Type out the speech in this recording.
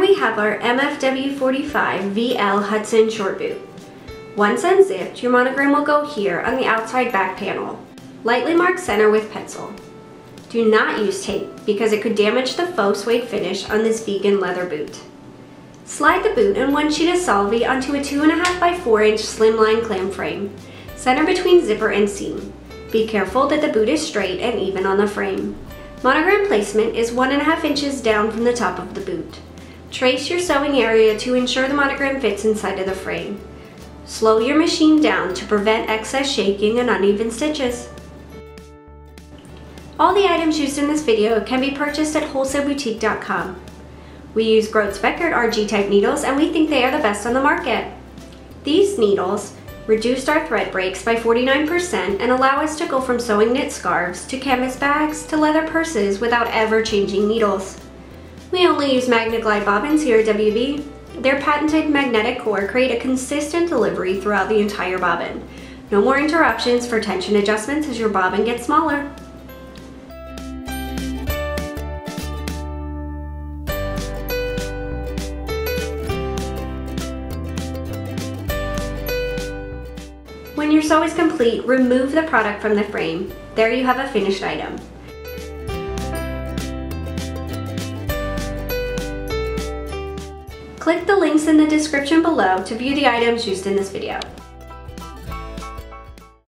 Here we have our MFW45 VL Hudson Short Boot. Once unzipped, your monogram will go here on the outside back panel. Lightly mark center with pencil. Do not use tape because it could damage the faux suede finish on this vegan leather boot. Slide the boot and one sheet of Solvy onto a 2.5 by 4 inch slimline clam frame. Center between zipper and seam. Be careful that the boot is straight and even on the frame. Monogram placement is 1.5 inches down from the top of the boot. Trace your sewing area to ensure the monogram fits inside of the frame. Slow your machine down to prevent excess shaking and uneven stitches. All the items used in this video can be purchased at WholesaleBoutique.com. We use Groz Beckert RG-type needles and we think they are the best on the market. These needles reduced our thread breaks by 49% and allow us to go from sewing knit scarves to canvas bags to leather purses without ever changing needles. We only use MagnaGlide bobbins here at WB. Their patented magnetic core create a consistent delivery throughout the entire bobbin. No more interruptions for tension adjustments as your bobbin gets smaller. When your sew is complete, remove the product from the frame. There you have a finished item. Click the links in the description below to view the items used in this video.